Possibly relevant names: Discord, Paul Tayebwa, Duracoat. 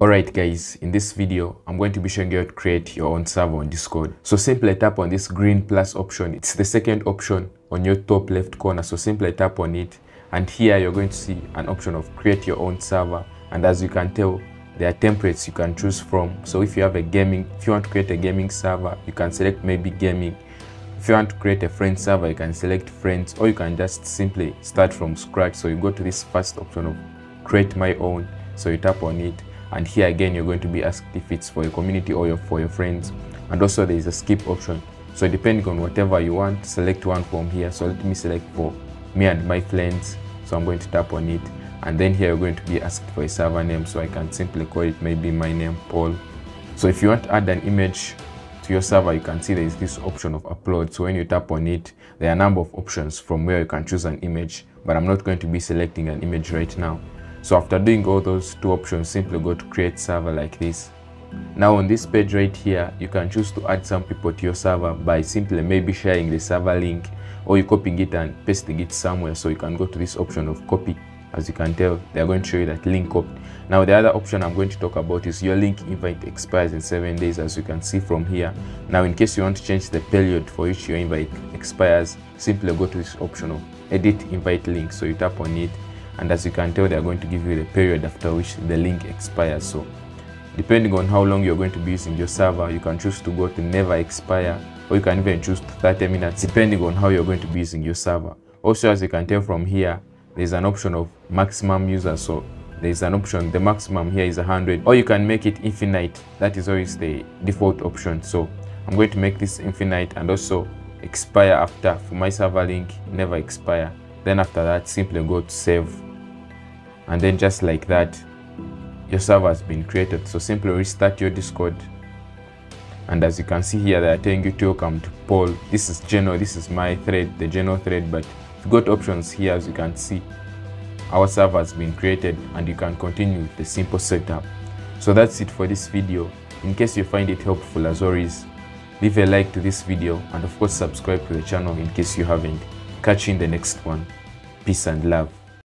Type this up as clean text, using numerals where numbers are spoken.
Alright guys, in this video, I'm going to be showing you how to create your own server on Discord. So simply tap on this green plus option. It's the second option on your top left corner. So simply tap on it, and here you're going to see an option of create your own server. And as you can tell, there are templates you can choose from. So if you have a gaming, if you want to create a gaming server, you can select maybe gaming. If you want to create a friend server, you can select friends, or you can just simply start from scratch. So you go to this first option of create my own. So you tap on it. And here again, you're going to be asked if it's for your community or for your friends. And also there is a skip option. So depending on whatever you want, select one from here. So let me select for me and my friends. So I'm going to tap on it. And then here you're going to be asked for a server name. So I can simply call it maybe my name, Paul. So if you want to add an image to your server, you can see there is this option of upload. So when you tap on it, there are a number of options from where you can choose an image. But I'm not going to be selecting an image right now. So after doing all those two options, simply go to create server like this. Now on this page right here, you can choose to add some people to your server by simply maybe sharing the server link, or you copying it and pasting it somewhere. So you can go to this option of copy. As you can tell, they are going to show you that link copied. Now the other option I'm going to talk about is your link invite expires in 7 days, as you can see from here. Now in case you want to change the period for which your invite expires, simply go to this option of edit invite link. So you tap on it. And as you can tell, they are going to give you the period after which the link expires. So depending on how long you're going to be using your server, you can choose to go to never expire, or you can even choose to 30 minutes, depending on how you're going to be using your server. Also, as you can tell from here, there's an option of maximum users. So there's an option, the maximum here is 100, or you can make it infinite. That is always the default option. So I'm going to make this infinite, and also expire after for my server link, never expire. Then after that, simply go to save. And then just like that, your server has been created. So simply restart your Discord. And as you can see here, they are telling you to welcome to Paul. This is general, this is my thread, the general thread. But you've got options here, as you can see. Our server has been created, and you can continue with the simple setup. So that's it for this video. In case you find it helpful, as always, leave a like to this video, and of course subscribe to the channel in case you haven't. Catch you in the next one. Peace and love.